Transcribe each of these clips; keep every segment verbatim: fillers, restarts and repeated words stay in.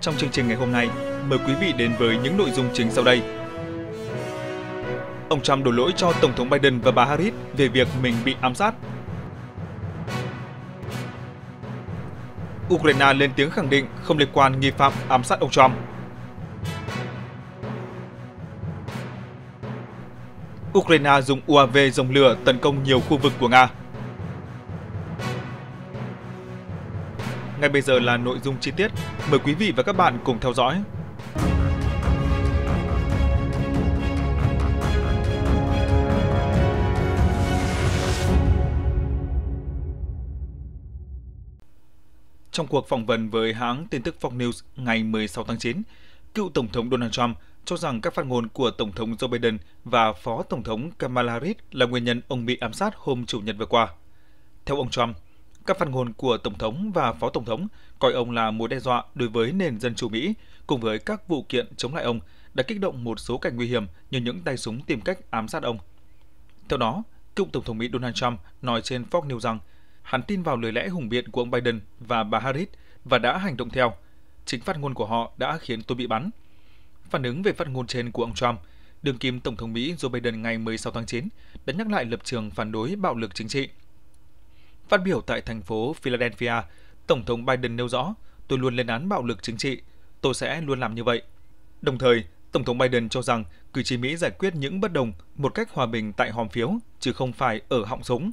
Trong chương trình ngày hôm nay, mời quý vị đến với những nội dung chính sau đây. Ông Trump đổ lỗi cho Tổng thống Biden và bà Harris về việc mình bị ám sát. Ukraine lên tiếng khẳng định không liên quan nghi phạm ám sát ông Trump. Ukraine dùng u a vê dòng lửa tấn công nhiều khu vực của Nga. Ngay bây giờ là nội dung chi tiết. Mời quý vị và các bạn cùng theo dõi. Trong cuộc phỏng vấn với hãng tin tức Fox News ngày mười sáu tháng chín, cựu Tổng thống Donald Trump cho rằng các phát ngôn của Tổng thống Joe Biden và Phó Tổng thống Kamala Harris là nguyên nhân ông bị ám sát hôm Chủ nhật vừa qua. Theo ông Trump, các phát ngôn của Tổng thống và Phó Tổng thống coi ông là mối đe dọa đối với nền dân chủ Mỹ, cùng với các vụ kiện chống lại ông đã kích động một số cảnh nguy hiểm như những tay súng tìm cách ám sát ông. Theo đó, cựu Tổng thống Mỹ Donald Trump nói trên Fox News rằng hắn tin vào lời lẽ hùng biện của ông Biden và bà Harris và đã hành động theo. Chính phát ngôn của họ đã khiến tôi bị bắn. Phản ứng về phát ngôn trên của ông Trump, đương kim Tổng thống Mỹ Joe Biden ngày mười sáu tháng chín đã nhắc lại lập trường phản đối bạo lực chính trị. Phát biểu tại thành phố Philadelphia, Tổng thống Biden nêu rõ, tôi luôn lên án bạo lực chính trị, tôi sẽ luôn làm như vậy. Đồng thời, Tổng thống Biden cho rằng cử tri Mỹ giải quyết những bất đồng một cách hòa bình tại hòm phiếu, chứ không phải ở họng súng.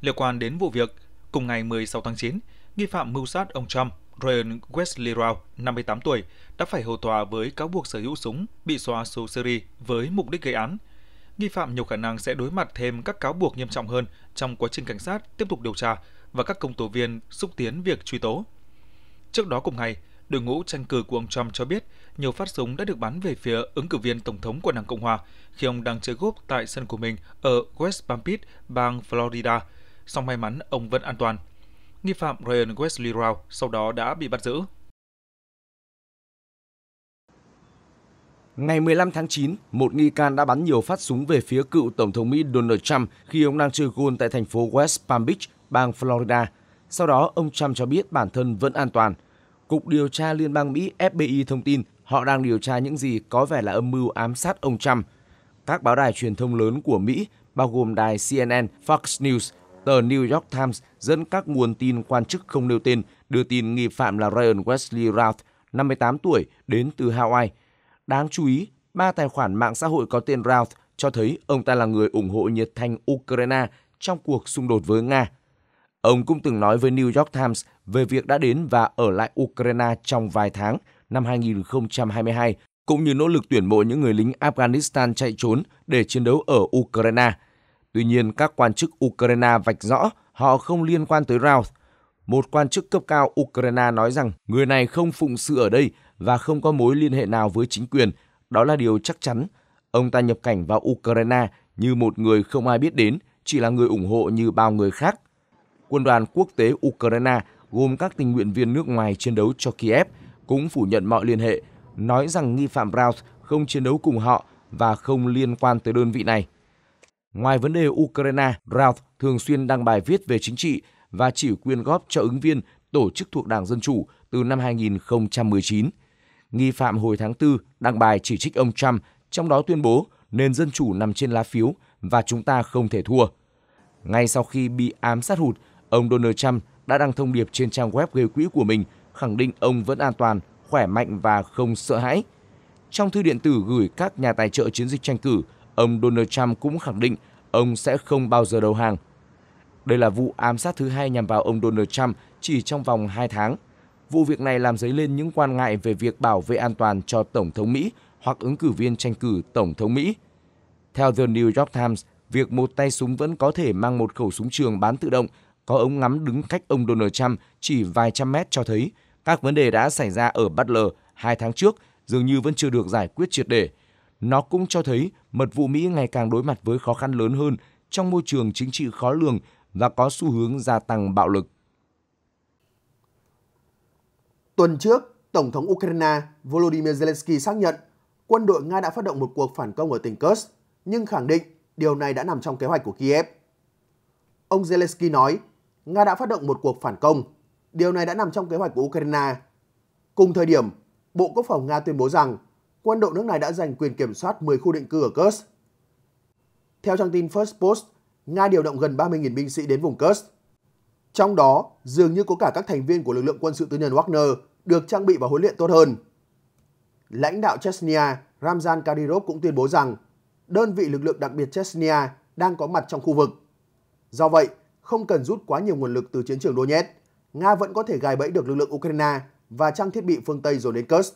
Liên quan đến vụ việc, cùng ngày mười sáu tháng chín, nghi phạm mưu sát ông Trump, Ryan Wesley Routh, năm mươi tám tuổi, đã phải hầu tòa với cáo buộc sở hữu súng bị xóa số series với mục đích gây án. Nghi phạm nhiều khả năng sẽ đối mặt thêm các cáo buộc nghiêm trọng hơn trong quá trình cảnh sát tiếp tục điều tra và các công tố viên xúc tiến việc truy tố. Trước đó cùng ngày, đội ngũ tranh cử của ông Trump cho biết nhiều phát súng đã được bắn về phía ứng cử viên Tổng thống của Đảng Cộng Hòa khi ông đang chơi golf tại sân của mình ở West Palm Beach, bang Florida. Song may mắn ông vẫn an toàn. Nghi phạm Ryan Wesley Routh sau đó đã bị bắt giữ. Ngày mười lăm tháng chín, một nghi can đã bắn nhiều phát súng về phía cựu Tổng thống Mỹ Donald Trump khi ông đang chơi golf tại thành phố West Palm Beach, bang Florida. Sau đó, ông Trump cho biết bản thân vẫn an toàn. Cục điều tra Liên bang Mỹ ép bê i thông tin họ đang điều tra những gì có vẻ là âm mưu ám sát ông Trump. Các báo đài truyền thông lớn của Mỹ, bao gồm đài xê en en, Fox News, tờ New York Times dẫn các nguồn tin quan chức không nêu tên đưa tin nghi phạm là Ryan Wesley Routh, năm mươi tám tuổi, đến từ Hawaii. Đáng chú ý, ba tài khoản mạng xã hội có tên Routh cho thấy ông ta là người ủng hộ nhiệt thành Ukraine trong cuộc xung đột với Nga. Ông cũng từng nói với New York Times về việc đã đến và ở lại Ukraine trong vài tháng năm hai nghìn không trăm hai mươi hai, cũng như nỗ lực tuyển mộ những người lính Afghanistan chạy trốn để chiến đấu ở Ukraine. Tuy nhiên, các quan chức Ukraine vạch rõ họ không liên quan tới Routh. Một quan chức cấp cao Ukraine nói rằng người này không phụng sự ở đây và không có mối liên hệ nào với chính quyền. Đó là điều chắc chắn. Ông ta nhập cảnh vào Ukraine như một người không ai biết đến, chỉ là người ủng hộ như bao người khác. Quân đoàn quốc tế Ukraine gồm các tình nguyện viên nước ngoài chiến đấu cho Kiev cũng phủ nhận mọi liên hệ, nói rằng nghi phạm Routh không chiến đấu cùng họ và không liên quan tới đơn vị này. Ngoài vấn đề Ukraine, Routh thường xuyên đăng bài viết về chính trị và chỉ quyên góp cho ứng viên tổ chức thuộc Đảng Dân Chủ từ năm hai nghìn không trăm mười chín. Nghi phạm hồi tháng tư đăng bài chỉ trích ông Trump, trong đó tuyên bố nền dân chủ nằm trên lá phiếu và chúng ta không thể thua. Ngay sau khi bị ám sát hụt, ông Donald Trump đã đăng thông điệp trên trang web gây quỹ của mình, khẳng định ông vẫn an toàn, khỏe mạnh và không sợ hãi. Trong thư điện tử gửi các nhà tài trợ chiến dịch tranh cử, ông Donald Trump cũng khẳng định ông sẽ không bao giờ đầu hàng. Đây là vụ ám sát thứ hai nhằm vào ông Donald Trump chỉ trong vòng hai tháng. Vụ việc này làm dấy lên những quan ngại về việc bảo vệ an toàn cho Tổng thống Mỹ hoặc ứng cử viên tranh cử Tổng thống Mỹ. Theo The New York Times, việc một tay súng vẫn có thể mang một khẩu súng trường bán tự động có ống ngắm đứng cách ông Donald Trump chỉ vài trăm mét cho thấy các vấn đề đã xảy ra ở Butler hai tháng trước dường như vẫn chưa được giải quyết triệt để. Nó cũng cho thấy mật vụ Mỹ ngày càng đối mặt với khó khăn lớn hơn trong môi trường chính trị khó lường và có xu hướng gia tăng bạo lực. Tuần trước, Tổng thống Ukraine Volodymyr Zelensky xác nhận quân đội Nga đã phát động một cuộc phản công ở tỉnh Kursk, nhưng khẳng định điều này đã nằm trong kế hoạch của Kiev. Ông Zelensky nói, Nga đã phát động một cuộc phản công, điều này đã nằm trong kế hoạch của Ukraine. Cùng thời điểm, Bộ Quốc phòng Nga tuyên bố rằng quân đội nước này đã giành quyền kiểm soát mười khu định cư ở Kursk. Theo trang tin First Post, Nga điều động gần ba mươi nghìn binh sĩ đến vùng Kursk. Trong đó, dường như có cả các thành viên của lực lượng quân sự tư nhân Wagner được trang bị và huấn luyện tốt hơn. Lãnh đạo Chechnya Ramzan Kadyrov cũng tuyên bố rằng đơn vị lực lượng đặc biệt Chechnya đang có mặt trong khu vực. Do vậy, không cần rút quá nhiều nguồn lực từ chiến trường Donetsk, Nga vẫn có thể gài bẫy được lực lượng Ukraine và trang thiết bị phương Tây dồn đến Kursk.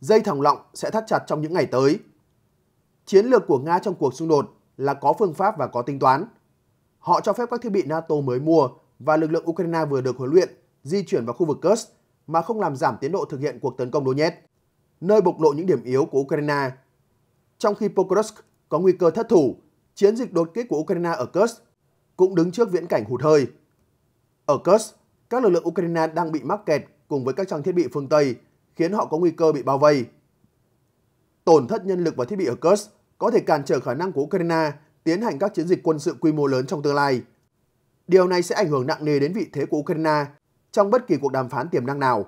Dây thòng lọng sẽ thắt chặt trong những ngày tới. Chiến lược của Nga trong cuộc xung đột là có phương pháp và có tính toán. Họ cho phép các thiết bị NATO mới mua và lực lượng Ukraine vừa được huấn luyện di chuyển vào khu vực Kursk mà không làm giảm tiến độ thực hiện cuộc tấn công Donetsk, nơi bộc lộ những điểm yếu của Ukraine. Trong khi Pokrovsk có nguy cơ thất thủ, chiến dịch đột kích của Ukraine ở Kursk cũng đứng trước viễn cảnh hụt hơi. Ở Kursk, các lực lượng Ukraine đang bị mắc kẹt cùng với các trang thiết bị phương Tây, khiến họ có nguy cơ bị bao vây. Tổn thất nhân lực và thiết bị ở Kursk có thể cản trở khả năng của Ukraine tiến hành các chiến dịch quân sự quy mô lớn trong tương lai. Điều này sẽ ảnh hưởng nặng nề đến vị thế của Ukraine trong bất kỳ cuộc đàm phán tiềm năng nào.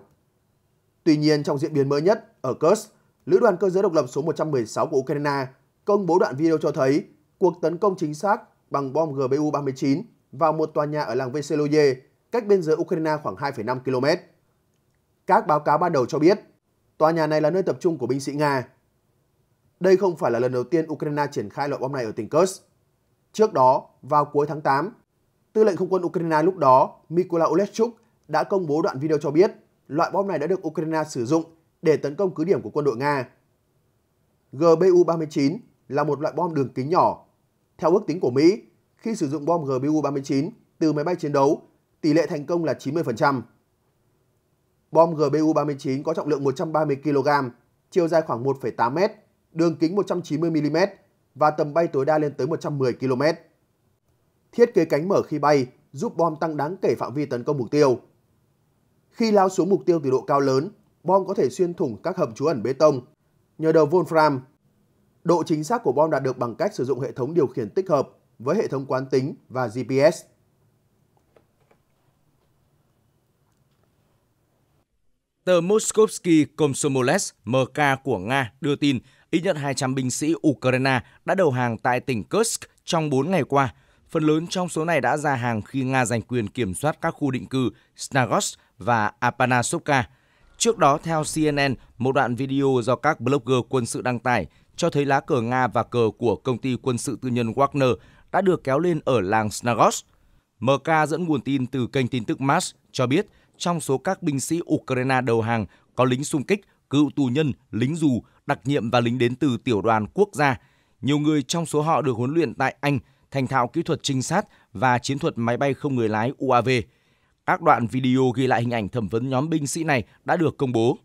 Tuy nhiên, trong diễn biến mới nhất, ở Kursk, Lữ đoàn cơ giới độc lập số một trăm mười sáu của Ukraine công bố đoạn video cho thấy cuộc tấn công chính xác bằng bom G B U ba mươi chín vào một tòa nhà ở làng Veseloye, cách biên giới Ukraine khoảng hai phẩy năm ki lô mét. Các báo cáo ban đầu cho biết, tòa nhà này là nơi tập trung của binh sĩ Nga. Đây không phải là lần đầu tiên Ukraine triển khai loại bom này ở tỉnh Kursk. Trước đó, vào cuối tháng tám, Tư lệnh Không quân Ukraine lúc đó, Mykola Oleshchuk, đã công bố đoạn video cho biết loại bom này đã được Ukraine sử dụng để tấn công cứ điểm của quân đội Nga. G B U ba mươi chín là một loại bom đường kính nhỏ. Theo ước tính của Mỹ, khi sử dụng bom G B U ba mươi chín từ máy bay chiến đấu, tỷ lệ thành công là chín mươi phần trăm. Bom G B U ba mươi chín có trọng lượng một trăm ba mươi ki lô gam, chiều dài khoảng một phẩy tám mét, đường kính một trăm chín mươi mi li mét và tầm bay tối đa lên tới một trăm mười ki lô mét. Thiết kế cánh mở khi bay giúp bom tăng đáng kể phạm vi tấn công mục tiêu. Khi lao xuống mục tiêu từ độ cao lớn, bom có thể xuyên thủng các hầm trú ẩn bê tông nhờ đầu Wolfram. Độ chính xác của bom đạt được bằng cách sử dụng hệ thống điều khiển tích hợp với hệ thống quán tính và G P S. Tờ Moskovsky Komsomolets M K của Nga đưa tin ít nhất hai trăm binh sĩ Ukraine đã đầu hàng tại tỉnh Kursk trong bốn ngày qua. Phần lớn trong số này đã ra hàng khi Nga giành quyền kiểm soát các khu định cư Snagos và Apanasovka. Trước đó, theo C N N, một đoạn video do các blogger quân sự đăng tải cho thấy lá cờ Nga và cờ của công ty quân sự tư nhân Wagner đã được kéo lên ở làng Snagos. M K dẫn nguồn tin từ kênh tin tức Mars cho biết trong số các binh sĩ Ukraine đầu hàng có lính xung kích, cựu tù nhân, lính dù, đặc nhiệm và lính đến từ tiểu đoàn quốc gia. Nhiều người trong số họ được huấn luyện tại Anh, thành thạo kỹ thuật trinh sát và chiến thuật máy bay không người lái U A V. Các đoạn video ghi lại hình ảnh thẩm vấn nhóm binh sĩ này đã được công bố.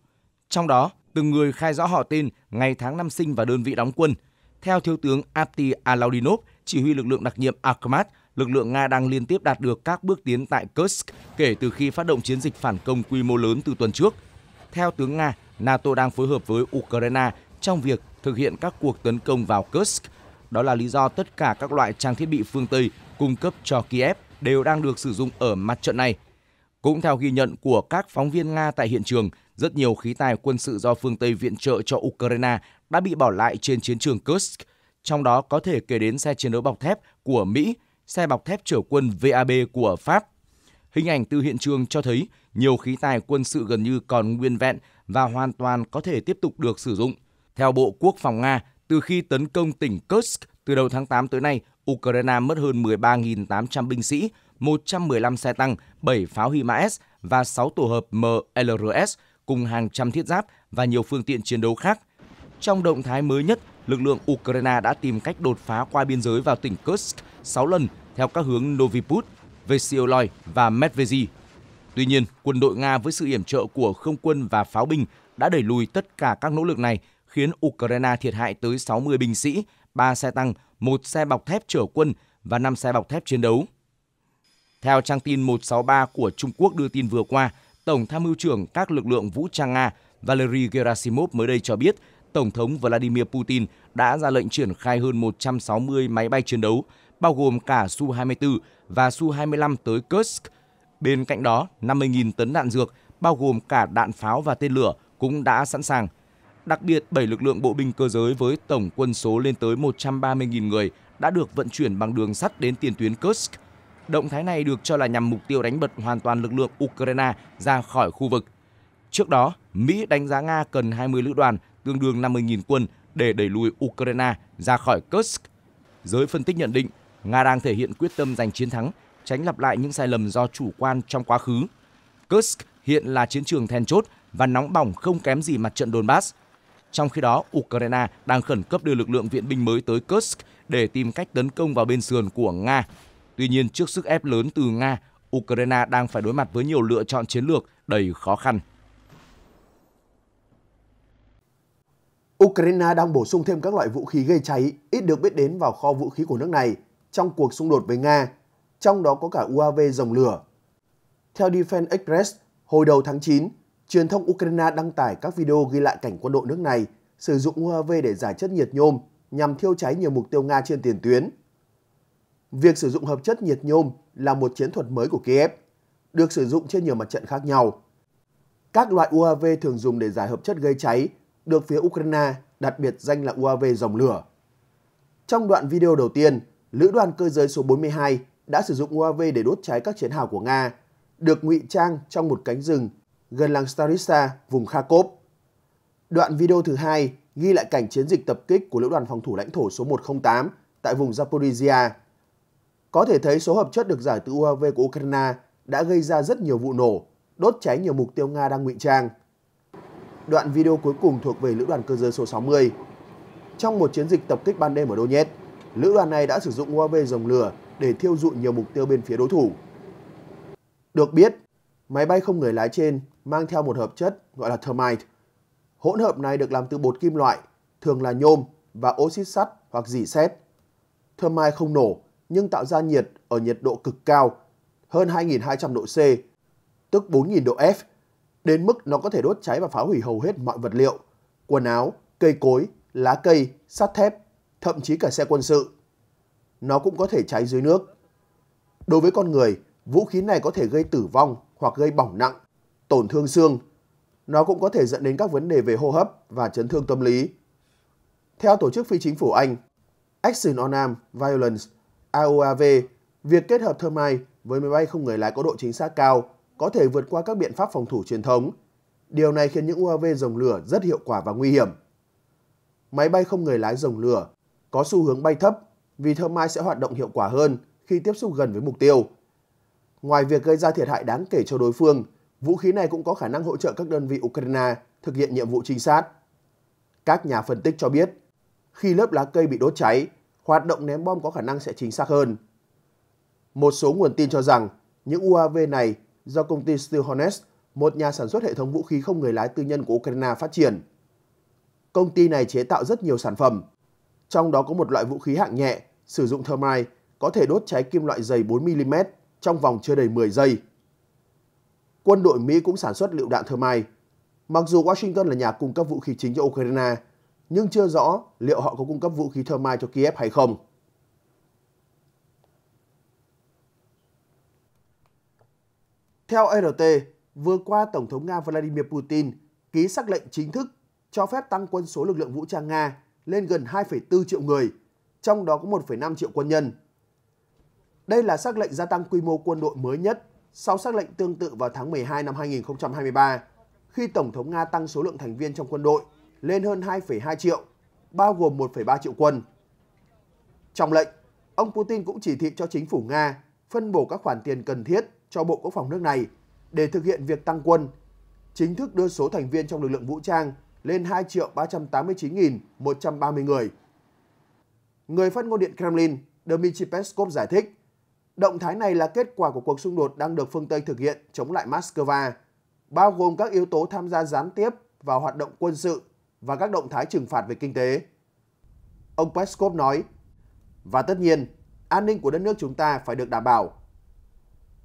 Trong đó, từng người khai rõ họ tên, ngày tháng năm sinh và đơn vị đóng quân. Theo Thiếu tướng Apti Alaudinov, chỉ huy lực lượng đặc nhiệm Akhmat, lực lượng Nga đang liên tiếp đạt được các bước tiến tại Kursk kể từ khi phát động chiến dịch phản công quy mô lớn từ tuần trước. Theo tướng Nga, NATO đang phối hợp với Ukraine trong việc thực hiện các cuộc tấn công vào Kursk. Đó là lý do tất cả các loại trang thiết bị phương Tây cung cấp cho Kiev đều đang được sử dụng ở mặt trận này. Cũng theo ghi nhận của các phóng viên Nga tại hiện trường, rất nhiều khí tài quân sự do phương Tây viện trợ cho Ukraine đã bị bỏ lại trên chiến trường Kursk. Trong đó có thể kể đến xe chiến đấu bọc thép của Mỹ, xe bọc thép chở quân V A B của Pháp. Hình ảnh từ hiện trường cho thấy nhiều khí tài quân sự gần như còn nguyên vẹn và hoàn toàn có thể tiếp tục được sử dụng. Theo Bộ Quốc phòng Nga, từ khi tấn công tỉnh Kursk từ đầu tháng tám tới nay, Ukraine mất hơn mười ba nghìn tám trăm binh sĩ, một trăm mười lăm xe tăng, bảy pháo HIMARS và sáu tổ hợp M L R S cùng hàng trăm thiết giáp và nhiều phương tiện chiến đấu khác. Trong động thái mới nhất, lực lượng Ukraine đã tìm cách đột phá qua biên giới vào tỉnh Kursk sáu lần theo các hướng Noviput, Veseloye và Medveji. Tuy nhiên, quân đội Nga với sự yểm trợ của không quân và pháo binh đã đẩy lùi tất cả các nỗ lực này, khiến Ukraine thiệt hại tới sáu mươi binh sĩ, ba xe tăng, một xe bọc thép chở quân và năm xe bọc thép chiến đấu. Theo trang tin một sáu ba của Trung Quốc đưa tin vừa qua, Tổng tham mưu trưởng các lực lượng vũ trang Nga Valery Gerasimov mới đây cho biết Tổng thống Vladimir Putin đã ra lệnh triển khai hơn một trăm sáu mươi máy bay chiến đấu, bao gồm cả Su hai mươi tư và Su hai mươi lăm tới Kursk. Bên cạnh đó, năm mươi nghìn tấn đạn dược, bao gồm cả đạn pháo và tên lửa, cũng đã sẵn sàng. Đặc biệt, bảy lực lượng bộ binh cơ giới với tổng quân số lên tới một trăm ba mươi nghìn người đã được vận chuyển bằng đường sắt đến tiền tuyến Kursk. Động thái này được cho là nhằm mục tiêu đánh bật hoàn toàn lực lượng Ukraine ra khỏi khu vực. Trước đó, Mỹ đánh giá Nga cần hai mươi lữ đoàn, tương đương năm mươi nghìn quân để đẩy lùi Ukraine ra khỏi Kursk. Giới phân tích nhận định, Nga đang thể hiện quyết tâm giành chiến thắng, tránh lặp lại những sai lầm do chủ quan trong quá khứ. Kursk hiện là chiến trường then chốt và nóng bỏng không kém gì mặt trận Donbass. Trong khi đó, Ukraine đang khẩn cấp đưa lực lượng viện binh mới tới Kursk để tìm cách tấn công vào bên sườn của Nga. Tuy nhiên, trước sức ép lớn từ Nga, Ukraine đang phải đối mặt với nhiều lựa chọn chiến lược đầy khó khăn. Ukraine đang bổ sung thêm các loại vũ khí gây cháy ít được biết đến vào kho vũ khí của nước này trong cuộc xung đột với Nga, trong đó có cả u a vê dòng lửa. Theo Defense Express, hồi đầu tháng chín, truyền thông Ukraine đăng tải các video ghi lại cảnh quân đội nước này sử dụng u a vê để rải chất nhiệt nhôm nhằm thiêu cháy nhiều mục tiêu Nga trên tiền tuyến. Việc sử dụng hợp chất nhiệt nhôm là một chiến thuật mới của Kiev, được sử dụng trên nhiều mặt trận khác nhau. Các loại u a vê thường dùng để rải hợp chất gây cháy được phía Ukraine đặc biệt danh là u a vê dòng lửa. Trong đoạn video đầu tiên, Lữ đoàn cơ giới số bốn mươi hai đã sử dụng u a vê để đốt cháy các chiến hào của Nga, được ngụy trang trong một cánh rừng gần làng Starista, vùng Kharkov. Đoạn video thứ hai ghi lại cảnh chiến dịch tập kích của Lữ đoàn phòng thủ lãnh thổ số một không tám tại vùng Zaporizhia. Có thể thấy số hợp chất được giải từ u a vê của Ukraine đã gây ra rất nhiều vụ nổ, đốt cháy nhiều mục tiêu Nga đang ngụy trang. Đoạn video cuối cùng thuộc về Lữ đoàn cơ giới số sáu mươi. Trong một chiến dịch tập kích ban đêm ở Donetsk, lữ đoàn này đã sử dụng u a vê dòng lửa để thiêu rụi nhiều mục tiêu bên phía đối thủ. Được biết, máy bay không người lái trên mang theo một hợp chất gọi là termite. Hỗn hợp này được làm từ bột kim loại, thường là nhôm và oxit sắt hoặc rỉ sét. Termite không nổ nhưng tạo ra nhiệt ở nhiệt độ cực cao, hơn hai nghìn hai trăm độ C, tức bốn nghìn độ F, đến mức nó có thể đốt cháy và phá hủy hầu hết mọi vật liệu, quần áo, cây cối, lá cây, sắt thép, thậm chí cả xe quân sự. Nó cũng có thể cháy dưới nước. Đối với con người, vũ khí này có thể gây tử vong hoặc gây bỏng nặng, tổn thương xương. Nó cũng có thể dẫn đến các vấn đề về hô hấp và chấn thương tâm lý. Theo tổ chức phi chính phủ Anh, Action on Armed Violence, A O A V, việc kết hợp termite với máy bay không người lái có độ chính xác cao có thể vượt qua các biện pháp phòng thủ truyền thống. Điều này khiến những u a vê dòng lửa rất hiệu quả và nguy hiểm. Máy bay không người lái dòng lửa có xu hướng bay thấp vì termite sẽ hoạt động hiệu quả hơn khi tiếp xúc gần với mục tiêu. Ngoài việc gây ra thiệt hại đáng kể cho đối phương, vũ khí này cũng có khả năng hỗ trợ các đơn vị Ukraine thực hiện nhiệm vụ trinh sát. Các nhà phân tích cho biết, khi lớp lá cây bị đốt cháy, hoạt động ném bom có khả năng sẽ chính xác hơn. Một số nguồn tin cho rằng những u a vê này do công ty Steel Hornets, một nhà sản xuất hệ thống vũ khí không người lái tư nhân của Ukraine phát triển. Công ty này chế tạo rất nhiều sản phẩm, trong đó có một loại vũ khí hạng nhẹ sử dụng termite có thể đốt cháy kim loại dày bốn mi li mét trong vòng chưa đầy mười giây. Quân đội Mỹ cũng sản xuất lựu đạn termite. Mặc dù Washington là nhà cung cấp vũ khí chính cho Ukraine, nhưng chưa rõ liệu họ có cung cấp vũ khí termite cho Kiev hay không. Theo a rờ tê, vừa qua Tổng thống Nga Vladimir Putin ký sắc lệnh chính thức cho phép tăng quân số lực lượng vũ trang Nga lên gần hai phẩy bốn triệu người, trong đó có một phẩy năm triệu quân nhân. Đây là sắc lệnh gia tăng quy mô quân đội mới nhất sau sắc lệnh tương tự vào tháng mười hai năm hai nghìn không trăm hai mươi ba, khi Tổng thống Nga tăng số lượng thành viên trong quân đội lên hơn hai phẩy hai triệu, bao gồm một phẩy ba triệu quân. Trong lệnh, ông Putin cũng chỉ thị cho chính phủ Nga phân bổ các khoản tiền cần thiết cho Bộ Quốc phòng nước này để thực hiện việc tăng quân, chính thức đưa số thành viên trong lực lượng vũ trang lên hai triệu ba trăm tám mươi chín nghìn một trăm ba mươi người. Người phát ngôn Điện Kremlin Dmitry Peskov giải thích, động thái này là kết quả của cuộc xung đột đang được phương Tây thực hiện chống lại Moscow, bao gồm các yếu tố tham gia gián tiếp vào hoạt động quân sự và các động thái trừng phạt về kinh tế. Ông Peskov nói, và tất nhiên, an ninh của đất nước chúng ta phải được đảm bảo.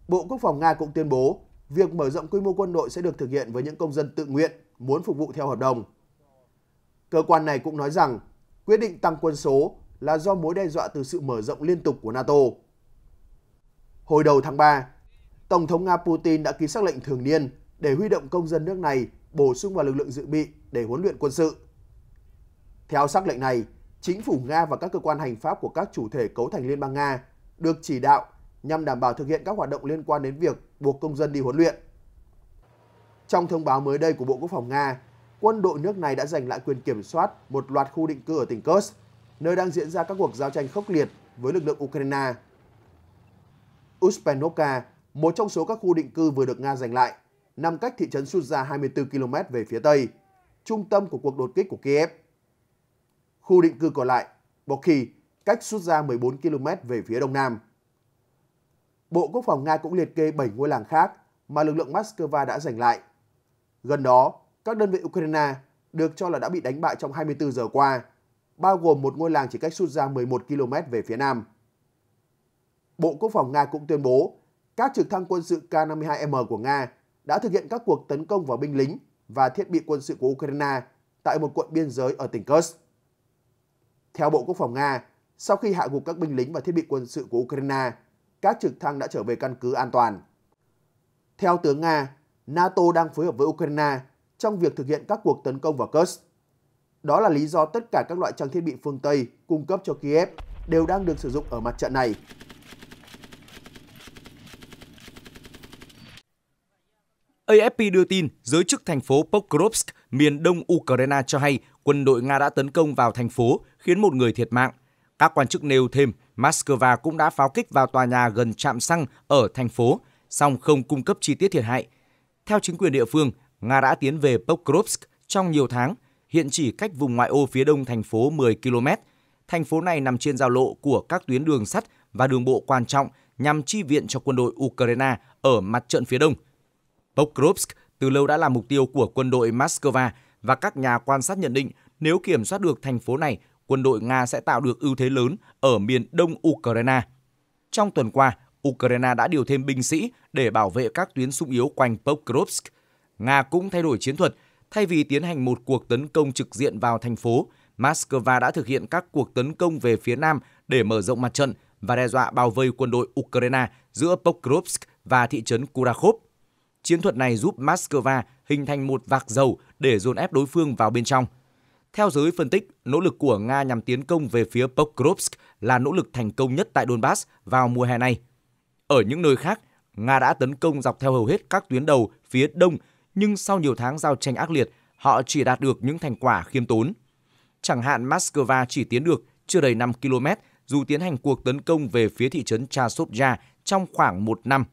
Bộ Quốc phòng Nga cũng tuyên bố, việc mở rộng quy mô quân đội sẽ được thực hiện với những công dân tự nguyện muốn phục vụ theo hợp đồng. Cơ quan này cũng nói rằng, quyết định tăng quân số là do mối đe dọa từ sự mở rộng liên tục của NATO. Hồi đầu tháng ba, Tổng thống Nga Putin đã ký sắc lệnh thường niên để huy động công dân nước này bổ sung vào lực lượng dự bị để huấn luyện quân sự. Theo sắc lệnh này, chính phủ Nga và các cơ quan hành pháp của các chủ thể cấu thành Liên bang Nga được chỉ đạo nhằm đảm bảo thực hiện các hoạt động liên quan đến việc buộc công dân đi huấn luyện. Trong thông báo mới đây của Bộ Quốc phòng Nga, quân đội nước này đã giành lại quyền kiểm soát một loạt khu định cư ở tỉnh Kursk, nơi đang diễn ra các cuộc giao tranh khốc liệt với lực lượng Ukraine. Uspanovka, một trong số các khu định cư vừa được Nga giành lại, nằm cách thị trấn Sudzha hai mươi tư ki lô mét về phía tây, trung tâm của cuộc đột kích của Kiev. Khu định cư còn lại, Boki, cách Sudzha mười bốn ki lô mét về phía đông nam. Bộ Quốc phòng Nga cũng liệt kê bảy ngôi làng khác mà lực lượng Moscow đã giành lại. Gần đó, các đơn vị Ukraine được cho là đã bị đánh bại trong hai mươi tư giờ qua, bao gồm một ngôi làng chỉ cách Sudzha mười một ki lô mét về phía nam. Bộ Quốc phòng Nga cũng tuyên bố các trực thăng quân sự K năm mươi hai M của Nga đã thực hiện các cuộc tấn công vào binh lính và thiết bị quân sự của Ukraine tại một quận biên giới ở tỉnh Kursk. Theo Bộ Quốc phòng Nga, sau khi hạ gục các binh lính và thiết bị quân sự của Ukraine, các trực thăng đã trở về căn cứ an toàn. Theo tướng Nga, NATO đang phối hợp với Ukraine trong việc thực hiện các cuộc tấn công vào Kursk. Đó là lý do tất cả các loại trang thiết bị phương Tây cung cấp cho Kiev đều đang được sử dụng ở mặt trận này. a ép pê đưa tin, giới chức thành phố Pokrovsk, miền đông Ukraine cho hay quân đội Nga đã tấn công vào thành phố, khiến một người thiệt mạng. Các quan chức nêu thêm, Moscow cũng đã pháo kích vào tòa nhà gần trạm xăng ở thành phố, song không cung cấp chi tiết thiệt hại. Theo chính quyền địa phương, Nga đã tiến về Pokrovsk trong nhiều tháng, hiện chỉ cách vùng ngoại ô phía đông thành phố mười ki lô mét. Thành phố này nằm trên giao lộ của các tuyến đường sắt và đường bộ quan trọng nhằm chi viện cho quân đội Ukraine ở mặt trận phía đông. Pokrovsk từ lâu đã là mục tiêu của quân đội Moscow và các nhà quan sát nhận định nếu kiểm soát được thành phố này, quân đội Nga sẽ tạo được ưu thế lớn ở miền đông Ukraine. Trong tuần qua, Ukraine đã điều thêm binh sĩ để bảo vệ các tuyến sung yếu quanh Pokrovsk. Nga cũng thay đổi chiến thuật. Thay vì tiến hành một cuộc tấn công trực diện vào thành phố, Moscow đã thực hiện các cuộc tấn công về phía nam để mở rộng mặt trận và đe dọa bao vây quân đội Ukraine giữa Pokrovsk và thị trấn Kurakhov. Chiến thuật này giúp Moscow hình thành một vạc dầu để dồn ép đối phương vào bên trong. Theo giới phân tích, nỗ lực của Nga nhằm tiến công về phía Pokrovsk là nỗ lực thành công nhất tại Donbass vào mùa hè này. Ở những nơi khác, Nga đã tấn công dọc theo hầu hết các tuyến đầu phía đông, nhưng sau nhiều tháng giao tranh ác liệt, họ chỉ đạt được những thành quả khiêm tốn. Chẳng hạn Moscow chỉ tiến được chưa đầy năm ki lô mét dù tiến hành cuộc tấn công về phía thị trấn Chechnya trong khoảng một năm.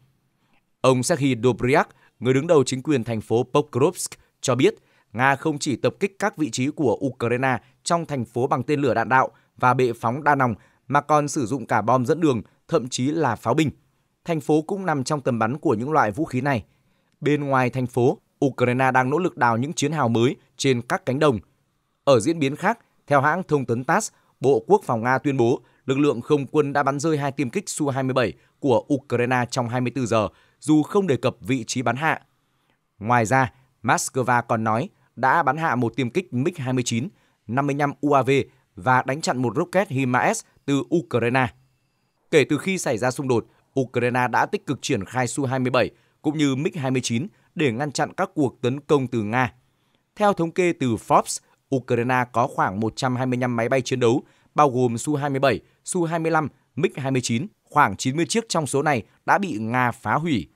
Ông Serhiy Dobryak, người đứng đầu chính quyền thành phố Pokrovsk, cho biết Nga không chỉ tập kích các vị trí của Ukraine trong thành phố bằng tên lửa đạn đạo và bệ phóng đa nòng mà còn sử dụng cả bom dẫn đường, thậm chí là pháo binh. Thành phố cũng nằm trong tầm bắn của những loại vũ khí này. Bên ngoài thành phố, Ukraine đang nỗ lực đào những chiến hào mới trên các cánh đồng. Ở diễn biến khác, theo hãng thông tấn tát, Bộ Quốc phòng Nga tuyên bố lực lượng không quân đã bắn rơi hai tiêm kích Su hai mươi bảy của Ukraine trong hai mươi tư giờ, dù không đề cập vị trí bắn hạ. Ngoài ra, Moscow còn nói đã bắn hạ một tiêm kích MiG hai mươi chín, năm mươi lăm U A V và đánh chặn một rocket HIMARS từ Ukraine. Kể từ khi xảy ra xung đột, Ukraine đã tích cực triển khai Su hai mươi bảy cũng như MiG hai mươi chín để ngăn chặn các cuộc tấn công từ Nga. Theo thống kê từ Forbes, Ukraine có khoảng một trăm hai mươi lăm máy bay chiến đấu, bao gồm Su hai mươi bảy, Su hai mươi lăm, MiG hai mươi chín. Khoảng chín mươi chiếc trong số này đã bị Nga phá hủy.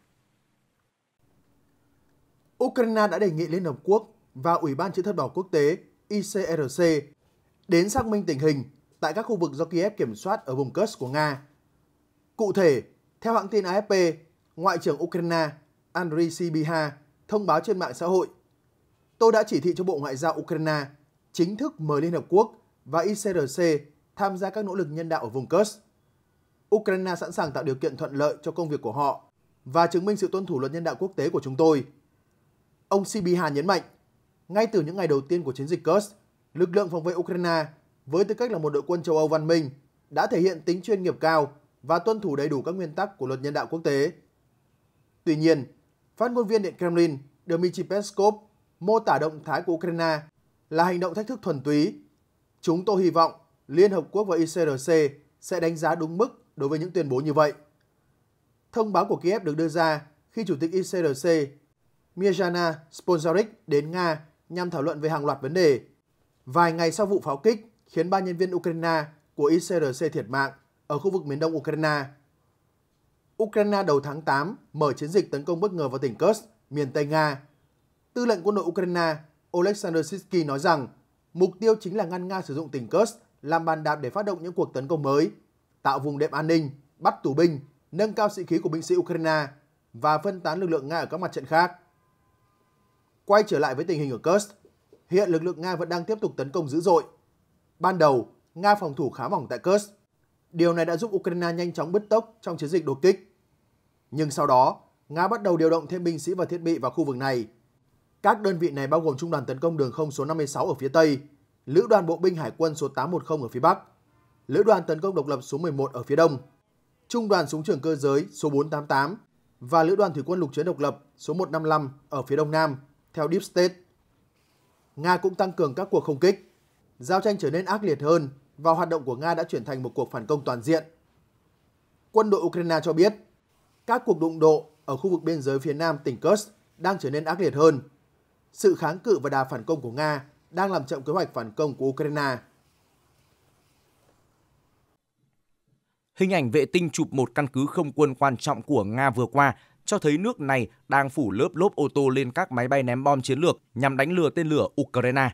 Ukraine đã đề nghị Liên Hợp Quốc và Ủy ban Chữ thập đỏ quốc tế I C R C đến xác minh tình hình tại các khu vực do Kiev kiểm soát ở vùng Kursk của Nga. Cụ thể, theo hãng tin A F P, Ngoại trưởng Ukraine Andriy Sybiha thông báo trên mạng xã hội: "Tôi đã chỉ thị cho Bộ Ngoại giao Ukraine chính thức mời Liên Hợp Quốc và I C R C tham gia các nỗ lực nhân đạo ở vùng Kursk. Ukraine sẵn sàng tạo điều kiện thuận lợi cho công việc của họ và chứng minh sự tuân thủ luật nhân đạo quốc tế của chúng tôi." Ông Sybiha nhấn mạnh, ngay từ những ngày đầu tiên của chiến dịch Kursk, lực lượng phòng vệ Ukraine với tư cách là một đội quân châu Âu văn minh đã thể hiện tính chuyên nghiệp cao và tuân thủ đầy đủ các nguyên tắc của luật nhân đạo quốc tế. Tuy nhiên, phát ngôn viên Điện Kremlin Dmitry Peskov mô tả động thái của Ukraine là hành động thách thức thuần túy. "Chúng tôi hy vọng Liên Hợp Quốc và I C R C sẽ đánh giá đúng mức đối với những tuyên bố như vậy." Thông báo của Kiev được đưa ra khi Chủ tịch I C R C Mirjana Sponzaric đến Nga nhằm thảo luận về hàng loạt vấn đề. Vài ngày sau vụ pháo kích khiến ba nhân viên Ukraine của I C R C thiệt mạng ở khu vực miền đông Ukraine. Ukraine đầu tháng tám mở chiến dịch tấn công bất ngờ vào tỉnh Kursk, miền Tây Nga. Tư lệnh quân đội Ukraine Oleksandr Syrskyi nói rằng mục tiêu chính là ngăn Nga sử dụng tỉnh Kursk làm bàn đạp để phát động những cuộc tấn công mới, tạo vùng đệm an ninh, bắt tù binh, nâng cao sĩ khí của binh sĩ Ukraine và phân tán lực lượng Nga ở các mặt trận khác. Quay trở lại với tình hình ở Kursk, hiện lực lượng Nga vẫn đang tiếp tục tấn công dữ dội. Ban đầu, Nga phòng thủ khá mỏng tại Kursk. Điều này đã giúp Ukraine nhanh chóng bứt tốc trong chiến dịch đột kích. Nhưng sau đó, Nga bắt đầu điều động thêm binh sĩ và thiết bị vào khu vực này. Các đơn vị này bao gồm Trung đoàn Tấn công Đường không số năm mươi sáu ở phía Tây, Lữ đoàn Bộ binh Hải quân số tám trăm mười ở phía Bắc, Lữ đoàn Tấn công Độc lập số mười một ở phía Đông, Trung đoàn Súng trường Cơ giới số bốn trăm tám mươi tám và Lữ đoàn Thủy quân Lục chiến Độc lập số một trăm năm mươi lăm ở phía Đông Nam, theo Deep State. Nga cũng tăng cường các cuộc không kích. Giao tranh trở nên ác liệt hơn và hoạt động của Nga đã chuyển thành một cuộc phản công toàn diện. Quân đội Ukraine cho biết, các cuộc đụng độ ở khu vực biên giới phía nam tỉnh Kursk đang trở nên ác liệt hơn. Sự kháng cự và đà phản công của Nga đang làm chậm kế hoạch phản công của Ukraine. Hình ảnh vệ tinh chụp một căn cứ không quân quan trọng của Nga vừa qua cho thấy nước này đang phủ lớp lốp ô tô lên các máy bay ném bom chiến lược nhằm đánh lừa tên lửa Ukraine.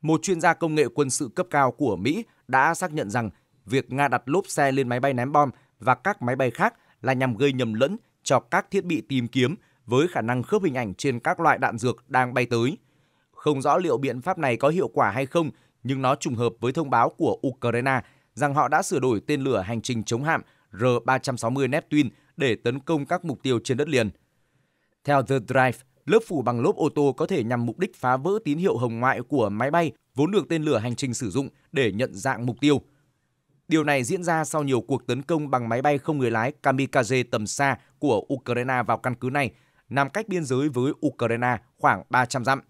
Một chuyên gia công nghệ quân sự cấp cao của Mỹ đã xác nhận rằng việc Nga đặt lốp xe lên máy bay ném bom và các máy bay khác là nhằm gây nhầm lẫn cho các thiết bị tìm kiếm với khả năng khớp hình ảnh trên các loại đạn dược đang bay tới. Không rõ liệu biện pháp này có hiệu quả hay không, nhưng nó trùng hợp với thông báo của Ukraine rằng họ đã sửa đổi tên lửa hành trình chống hạm R ba sáu không Neptune để tấn công các mục tiêu trên đất liền. Theo The Drive, lớp phủ bằng lốp ô tô có thể nhằm mục đích phá vỡ tín hiệu hồng ngoại của máy bay vốn được tên lửa hành trình sử dụng để nhận dạng mục tiêu. Điều này diễn ra sau nhiều cuộc tấn công bằng máy bay không người lái kamikaze tầm xa của Ukraine vào căn cứ này, nằm cách biên giới với Ukraine khoảng ba trăm dặm.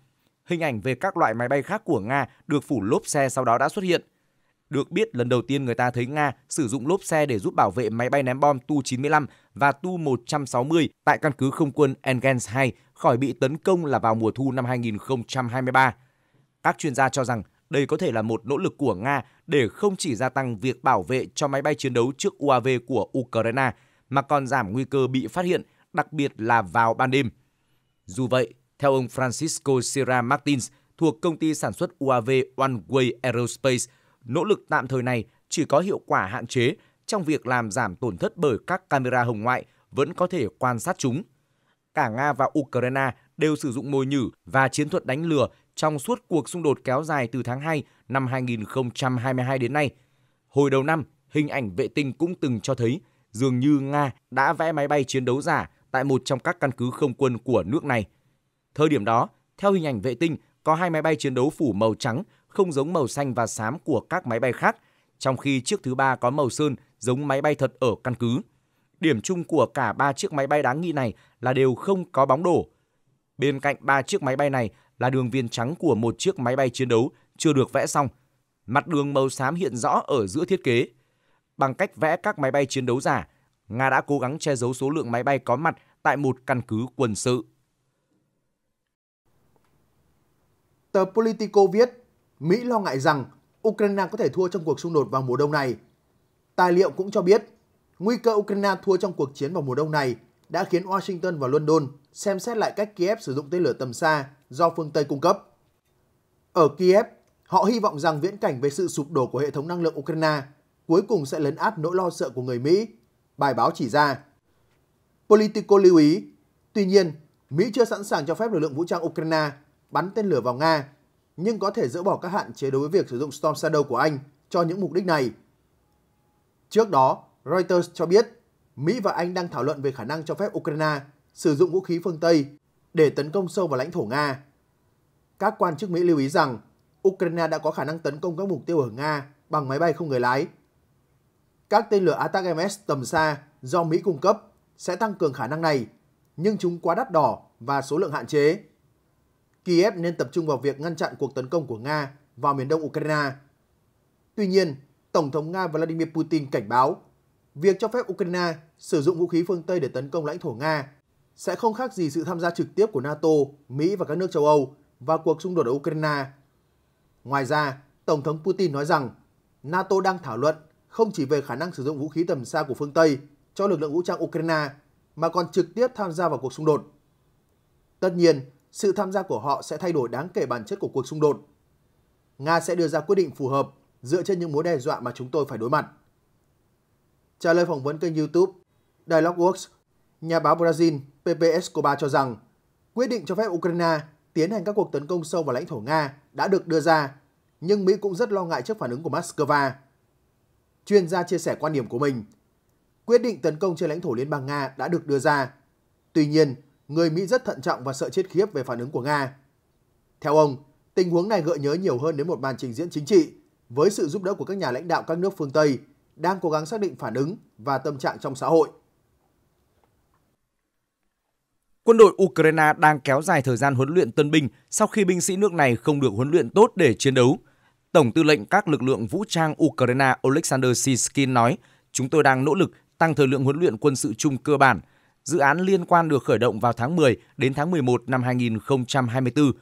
Hình ảnh về các loại máy bay khác của Nga được phủ lốp xe sau đó đã xuất hiện. Được biết, lần đầu tiên người ta thấy Nga sử dụng lốp xe để giúp bảo vệ máy bay ném bom Tu chín mươi lăm và Tu một trăm sáu mươi tại căn cứ không quân Engels hai khỏi bị tấn công là vào mùa thu năm hai nghìn không trăm hai mươi ba. Các chuyên gia cho rằng đây có thể là một nỗ lực của Nga để không chỉ gia tăng việc bảo vệ cho máy bay chiến đấu trước U A V của Ukraine, mà còn giảm nguy cơ bị phát hiện, đặc biệt là vào ban đêm. Dù vậy, theo ông Francisco Sierra Martins thuộc công ty sản xuất U A V One Way Aerospace, nỗ lực tạm thời này chỉ có hiệu quả hạn chế trong việc làm giảm tổn thất bởi các camera hồng ngoại vẫn có thể quan sát chúng. Cả Nga và Ukraine đều sử dụng mồi nhử và chiến thuật đánh lừa trong suốt cuộc xung đột kéo dài từ tháng hai năm hai nghìn không trăm hai mươi hai đến nay. Hồi đầu năm, hình ảnh vệ tinh cũng từng cho thấy dường như Nga đã vẽ máy bay chiến đấu giả tại một trong các căn cứ không quân của nước này. Thời điểm đó, theo hình ảnh vệ tinh, có hai máy bay chiến đấu phủ màu trắng, không giống màu xanh và xám của các máy bay khác, trong khi chiếc thứ ba có màu sơn giống máy bay thật ở căn cứ. Điểm chung của cả ba chiếc máy bay đáng nghi này là đều không có bóng đổ. Bên cạnh ba chiếc máy bay này là đường viền trắng của một chiếc máy bay chiến đấu chưa được vẽ xong. Mặt đường màu xám hiện rõ ở giữa thiết kế. Bằng cách vẽ các máy bay chiến đấu giả, Nga đã cố gắng che giấu số lượng máy bay có mặt tại một căn cứ quân sự. Tờ Politico viết, Mỹ lo ngại rằng Ukraine có thể thua trong cuộc xung đột vào mùa đông này. Tài liệu cũng cho biết, nguy cơ Ukraine thua trong cuộc chiến vào mùa đông này đã khiến Washington và London xem xét lại cách Kiev sử dụng tên lửa tầm xa do phương Tây cung cấp. Ở Kiev, họ hy vọng rằng viễn cảnh về sự sụp đổ của hệ thống năng lượng Ukraine cuối cùng sẽ lấn át nỗi lo sợ của người Mỹ, bài báo chỉ ra. Politico lưu ý, tuy nhiên, Mỹ chưa sẵn sàng cho phép lực lượng vũ trang Ukraine bắn tên lửa vào Nga, nhưng có thể dỡ bỏ các hạn chế đối với việc sử dụng Storm Shadow của Anh cho những mục đích này. Trước đó, Reuters cho biết Mỹ và Anh đang thảo luận về khả năng cho phép Ukraine sử dụng vũ khí phương Tây để tấn công sâu vào lãnh thổ Nga. Các quan chức Mỹ lưu ý rằng Ukraine đã có khả năng tấn công các mục tiêu ở Nga bằng máy bay không người lái. Các tên lửa ATACMS tầm xa do Mỹ cung cấp sẽ tăng cường khả năng này, nhưng chúng quá đắt đỏ và số lượng hạn chế. Kiev nên tập trung vào việc ngăn chặn cuộc tấn công của Nga vào miền đông Ukraine. Tuy nhiên, Tổng thống Nga Vladimir Putin cảnh báo việc cho phép Ukraine sử dụng vũ khí phương Tây để tấn công lãnh thổ Nga sẽ không khác gì sự tham gia trực tiếp của NATO, Mỹ và các nước châu Âu vào cuộc xung đột ở Ukraine. Ngoài ra, Tổng thống Putin nói rằng NATO đang thảo luận không chỉ về khả năng sử dụng vũ khí tầm xa của phương Tây cho lực lượng vũ trang Ukraine, mà còn trực tiếp tham gia vào cuộc xung đột. Tất nhiên, sự tham gia của họ sẽ thay đổi đáng kể bản chất của cuộc xung đột. Nga sẽ đưa ra quyết định phù hợp dựa trên những mối đe dọa mà chúng tôi phải đối mặt. Trả lời phỏng vấn kênh YouTube Dialogueworks, nhà báo Brazil pê pê Escobar cho rằng quyết định cho phép Ukraine tiến hành các cuộc tấn công sâu vào lãnh thổ Nga đã được đưa ra, nhưng Mỹ cũng rất lo ngại trước phản ứng của Moscow. Chuyên gia chia sẻ quan điểm của mình. Quyết định tấn công trên lãnh thổ Liên bang Nga đã được đưa ra. Tuy nhiên, người Mỹ rất thận trọng và sợ chết khiếp về phản ứng của Nga. Theo ông, tình huống này gợi nhớ nhiều hơn đến một màn trình diễn chính trị với sự giúp đỡ của các nhà lãnh đạo các nước phương Tây đang cố gắng xác định phản ứng và tâm trạng trong xã hội. Quân đội Ukraine đang kéo dài thời gian huấn luyện tân binh sau khi binh sĩ nước này không được huấn luyện tốt để chiến đấu. Tổng tư lệnh các lực lượng vũ trang Ukraine Oleksandr Syrskyi nói, chúng tôi đang nỗ lực tăng thời lượng huấn luyện quân sự chung cơ bản. Dự án liên quan được khởi động vào tháng mười đến tháng mười một năm hai nghìn không trăm hai mươi tư.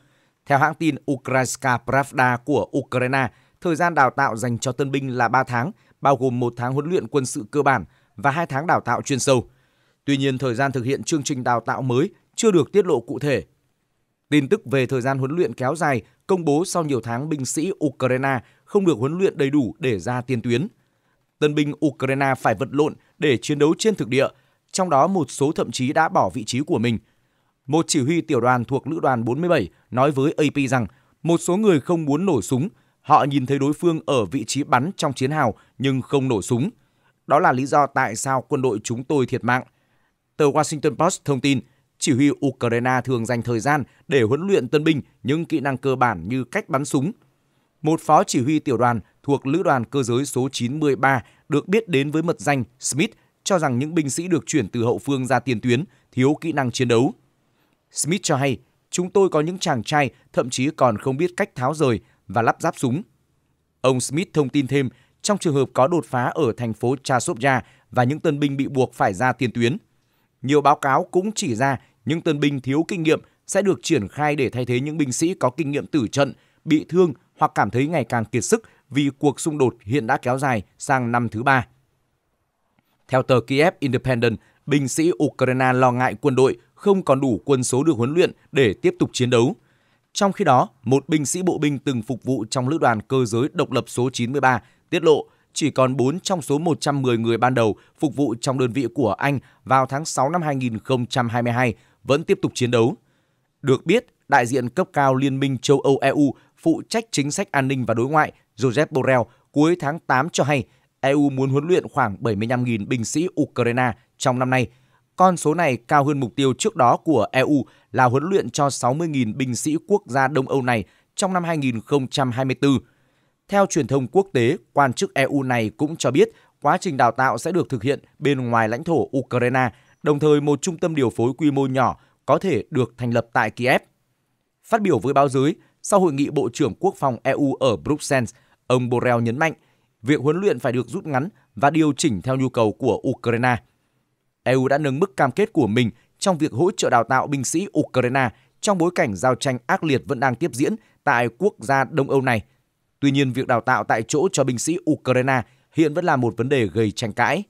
Theo hãng tin Ukrainska Pravda của Ukraine, thời gian đào tạo dành cho tân binh là ba tháng, bao gồm một tháng huấn luyện quân sự cơ bản và hai tháng đào tạo chuyên sâu. Tuy nhiên, thời gian thực hiện chương trình đào tạo mới chưa được tiết lộ cụ thể. Tin tức về thời gian huấn luyện kéo dài công bố sau nhiều tháng binh sĩ Ukraine không được huấn luyện đầy đủ để ra tiền tuyến. Tân binh Ukraine phải vật lộn để chiến đấu trên thực địa, trong đó một số thậm chí đã bỏ vị trí của mình. Một chỉ huy tiểu đoàn thuộc Lữ đoàn bốn mươi bảy nói với a pê rằng một số người không muốn nổ súng, họ nhìn thấy đối phương ở vị trí bắn trong chiến hào nhưng không nổ súng. Đó là lý do tại sao quân đội chúng tôi thiệt mạng. Tờ Washington Post thông tin, chỉ huy Ukraine thường dành thời gian để huấn luyện tân binh những kỹ năng cơ bản như cách bắn súng. Một phó chỉ huy tiểu đoàn thuộc Lữ đoàn Cơ giới số chín mươi ba được biết đến với mật danh Smith cho rằng những binh sĩ được chuyển từ hậu phương ra tiền tuyến thiếu kỹ năng chiến đấu. Smith cho hay, chúng tôi có những chàng trai thậm chí còn không biết cách tháo rời và lắp ráp súng. Ông Smith thông tin thêm, trong trường hợp có đột phá ở thành phố Chechnya và những tân binh bị buộc phải ra tiền tuyến. Nhiều báo cáo cũng chỉ ra những tân binh thiếu kinh nghiệm sẽ được triển khai để thay thế những binh sĩ có kinh nghiệm tử trận, bị thương hoặc cảm thấy ngày càng kiệt sức vì cuộc xung đột hiện đã kéo dài sang năm thứ ba. Theo tờ Kiev Independent, binh sĩ Ukraine lo ngại quân đội không còn đủ quân số được huấn luyện để tiếp tục chiến đấu. Trong khi đó, một binh sĩ bộ binh từng phục vụ trong Lữ đoàn Cơ giới độc lập số chín mươi ba tiết lộ chỉ còn bốn trong số một trăm mười người ban đầu phục vụ trong đơn vị của Anh vào tháng sáu năm hai nghìn không trăm hai mươi hai vẫn tiếp tục chiến đấu. Được biết, đại diện cấp cao Liên minh châu Âu e u phụ trách chính sách an ninh và đối ngoại Joseph Borrell cuối tháng tám cho hay e u muốn huấn luyện khoảng bảy mươi lăm nghìn binh sĩ Ukraine trong năm nay. Con số này cao hơn mục tiêu trước đó của e u là huấn luyện cho sáu mươi nghìn binh sĩ quốc gia Đông Âu này trong năm hai nghìn không trăm hai mươi tư. Theo truyền thông quốc tế, quan chức e u này cũng cho biết quá trình đào tạo sẽ được thực hiện bên ngoài lãnh thổ Ukraine, đồng thời một trung tâm điều phối quy mô nhỏ có thể được thành lập tại Kiev. Phát biểu với báo giới, sau hội nghị Bộ trưởng Quốc phòng e u ở Bruxelles, ông Borrell nhấn mạnh việc huấn luyện phải được rút ngắn và điều chỉnh theo nhu cầu của Ukraine. e u đã nâng mức cam kết của mình trong việc hỗ trợ đào tạo binh sĩ Ukraine trong bối cảnh giao tranh ác liệt vẫn đang tiếp diễn tại quốc gia Đông Âu này. Tuy nhiên, việc đào tạo tại chỗ cho binh sĩ Ukraine hiện vẫn là một vấn đề gây tranh cãi.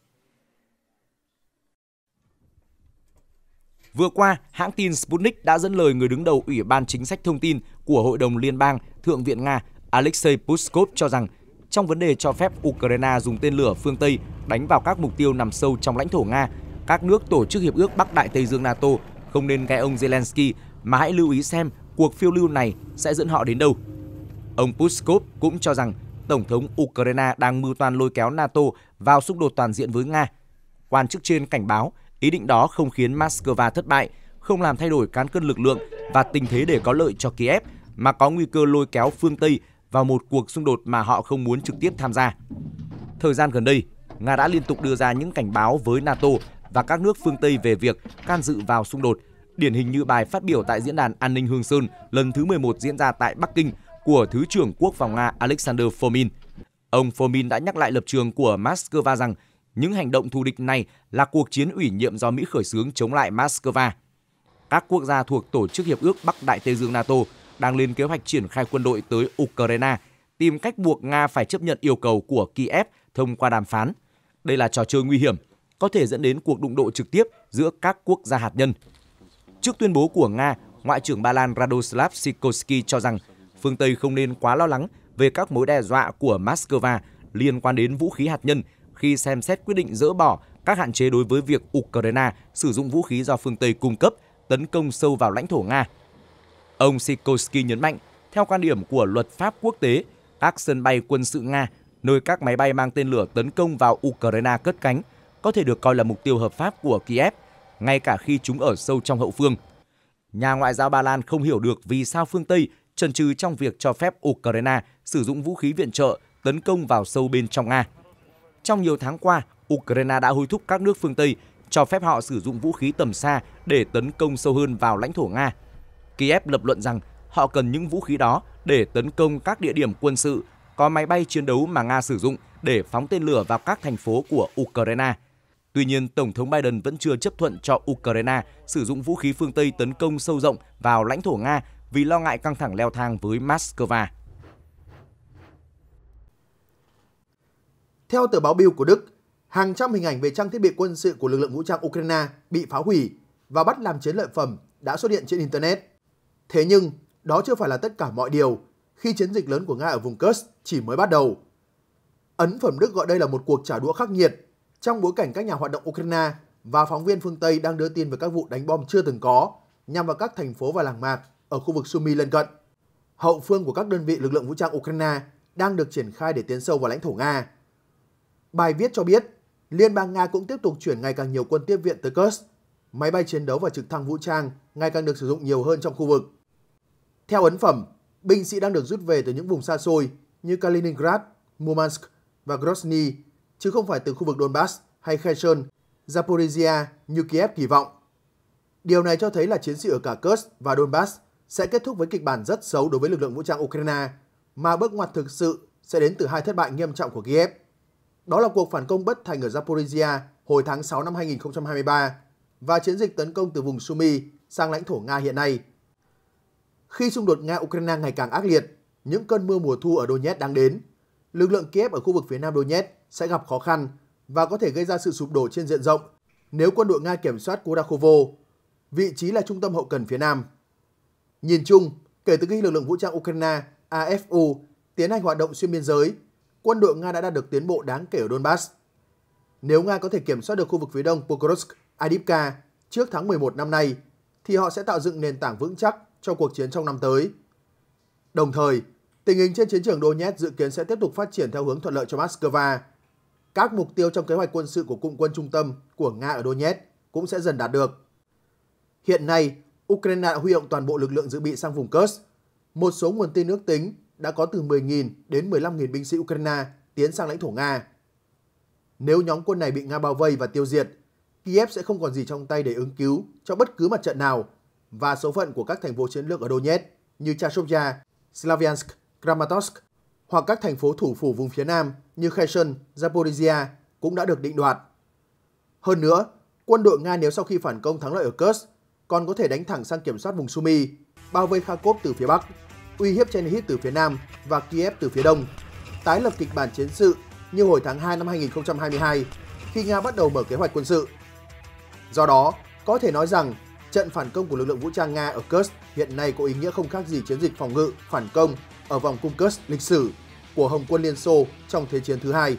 Vừa qua, hãng tin Sputnik đã dẫn lời người đứng đầu Ủy ban Chính sách Thông tin của Hội đồng Liên bang Thượng viện Nga Alexei Pushkov cho rằng trong vấn đề cho phép Ukraine dùng tên lửa phương Tây đánh vào các mục tiêu nằm sâu trong lãnh thổ Nga, các nước tổ chức Hiệp ước Bắc Đại Tây Dương NATO không nên nghe ông Zelensky mà hãy lưu ý xem cuộc phiêu lưu này sẽ dẫn họ đến đâu. Ông Pushkov cũng cho rằng Tổng thống Ukraine đang mưu toan lôi kéo NATO vào xung đột toàn diện với Nga. Quan chức trên cảnh báo ý định đó không khiến Moscow thất bại, không làm thay đổi cán cân lực lượng và tình thế để có lợi cho Kiev, mà có nguy cơ lôi kéo phương Tây vào một cuộc xung đột mà họ không muốn trực tiếp tham gia. Thời gian gần đây, Nga đã liên tục đưa ra những cảnh báo với NATO và các nước phương Tây về việc can dự vào xung đột, điển hình như bài phát biểu tại Diễn đàn An ninh Hương Sơn lần thứ mười một diễn ra tại Bắc Kinh của Thứ trưởng Quốc phòng Nga Alexander Fomin. Ông Fomin đã nhắc lại lập trường của Moscow rằng những hành động thù địch này là cuộc chiến ủy nhiệm do Mỹ khởi xướng chống lại Moscow. các quốc gia thuộc Tổ chức Hiệp ước Bắc Đại Tây Dương NATO đang lên kế hoạch triển khai quân đội tới Ukraine, tìm cách buộc Nga phải chấp nhận yêu cầu của Kiev thông qua đàm phán. Đây là trò chơi nguy hiểm, có thể dẫn đến cuộc đụng độ trực tiếp giữa các quốc gia hạt nhân. Trước tuyên bố của Nga, Ngoại trưởng Ba Lan Radoslav Sikorski cho rằng phương Tây không nên quá lo lắng về các mối đe dọa của Moscow liên quan đến vũ khí hạt nhân khi xem xét quyết định dỡ bỏ các hạn chế đối với việc Ukraine sử dụng vũ khí do phương Tây cung cấp tấn công sâu vào lãnh thổ Nga. Ông Sikorski nhấn mạnh, theo quan điểm của luật pháp quốc tế, các sân bay quân sự Nga, nơi các máy bay mang tên lửa tấn công vào Ukraine cất cánh, có thể được coi là mục tiêu hợp pháp của Kiev, ngay cả khi chúng ở sâu trong hậu phương. Nhà ngoại giao Ba Lan không hiểu được vì sao phương Tây chần chừ trong việc cho phép Ukraine sử dụng vũ khí viện trợ tấn công vào sâu bên trong Nga. Trong nhiều tháng qua, Ukraine đã hối thúc các nước phương Tây cho phép họ sử dụng vũ khí tầm xa để tấn công sâu hơn vào lãnh thổ Nga. Kiev lập luận rằng họ cần những vũ khí đó để tấn công các địa điểm quân sự có máy bay chiến đấu mà Nga sử dụng để phóng tên lửa vào các thành phố của Ukraine. Tuy nhiên, Tổng thống Biden vẫn chưa chấp thuận cho Ukraine sử dụng vũ khí phương Tây tấn công sâu rộng vào lãnh thổ Nga vì lo ngại căng thẳng leo thang với Moscow. Theo tờ báo Bild của Đức, hàng trăm hình ảnh về trang thiết bị quân sự của lực lượng vũ trang Ukraine bị phá hủy và bắt làm chiến lợi phẩm đã xuất hiện trên Internet. Thế nhưng, đó chưa phải là tất cả mọi điều khi chiến dịch lớn của Nga ở vùng Kursk chỉ mới bắt đầu. Ấn phẩm Đức gọi đây là một cuộc trả đũa khắc nghiệt trong bối cảnh các nhà hoạt động Ukraine và phóng viên phương Tây đang đưa tin về các vụ đánh bom chưa từng có nhằm vào các thành phố và làng mạc ở khu vực Sumy lân cận. Hậu phương của các đơn vị lực lượng vũ trang Ukraine đang được triển khai để tiến sâu vào lãnh thổ Nga. Bài viết cho biết, Liên bang Nga cũng tiếp tục chuyển ngày càng nhiều quân tiếp viện tới Kursk. Máy bay chiến đấu và trực thăng vũ trang ngày càng được sử dụng nhiều hơn trong khu vực. Theo ấn phẩm, binh sĩ đang được rút về từ những vùng xa xôi như Kaliningrad, Murmansk và Grozny, chứ không phải từ khu vực Donbass hay Kherson, Zaporizhia như Kiev kỳ vọng. Điều này cho thấy là chiến sự ở cả Kursk và Donbass sẽ kết thúc với kịch bản rất xấu đối với lực lượng vũ trang Ukraine, mà bước ngoặt thực sự sẽ đến từ hai thất bại nghiêm trọng của Kiev. Đó là cuộc phản công bất thành ở Zaporizhia hồi tháng sáu năm hai nghìn không trăm hai mươi ba và chiến dịch tấn công từ vùng Sumy sang lãnh thổ Nga hiện nay. Khi xung đột Nga-Ukraine ngày càng ác liệt, những cơn mưa mùa thu ở Donetsk đang đến, lực lượng Kiev ở khu vực phía nam Donetsk sẽ gặp khó khăn và có thể gây ra sự sụp đổ trên diện rộng nếu quân đội Nga kiểm soát Kurakovo, vị trí là trung tâm hậu cần phía nam. Nhìn chung, kể từ khi lực lượng vũ trang Ukraine A F U tiến hành hoạt động xuyên biên giới, quân đội Nga đã đạt được tiến bộ đáng kể ở Donbass. Nếu Nga có thể kiểm soát được khu vực phía đông Pokrovsk, Avdiivka trước tháng mười một năm nay, thì họ sẽ tạo dựng nền tảng vững chắc cho cuộc chiến trong năm tới. Đồng thời, tình hình trên chiến trường Donetsk dự kiến sẽ tiếp tục phát triển theo hướng thuận lợi cho Moscow. Các mục tiêu trong kế hoạch quân sự của cụm quân trung tâm của Nga ở Donetsk cũng sẽ dần đạt được. Hiện nay, Ukraine đã huy động toàn bộ lực lượng dự bị sang vùng Kursk. Một số nguồn tin ước tính đã có từ mười nghìn đến mười lăm nghìn binh sĩ Ukraine tiến sang lãnh thổ Nga. Nếu nhóm quân này bị Nga bao vây và tiêu diệt, Kiev sẽ không còn gì trong tay để ứng cứu cho bất cứ mặt trận nào, và số phận của các thành phố chiến lược ở Donetsk như Chechnya, Slavyansk, Kramatorsk hoặc các thành phố thủ phủ vùng phía nam như Kherson, Zaporizhia cũng đã được định đoạt. Hơn nữa, quân đội Nga nếu sau khi phản công thắng lợi ở Kursk còn có thể đánh thẳng sang kiểm soát vùng Sumy, bao vây Kharkov từ phía bắc, uy hiếp Chernihiv từ phía nam và Kiev từ phía đông, tái lập kịch bản chiến sự như hồi tháng hai năm hai nghìn không trăm hai mươi hai khi Nga bắt đầu mở kế hoạch quân sự. Do đó, có thể nói rằng trận phản công của lực lượng vũ trang Nga ở Kursk hiện nay có ý nghĩa không khác gì chiến dịch phòng ngự, phản công ở vòng cung Kursk lịch sử của Hồng quân Liên Xô trong Thế chiến thứ hai.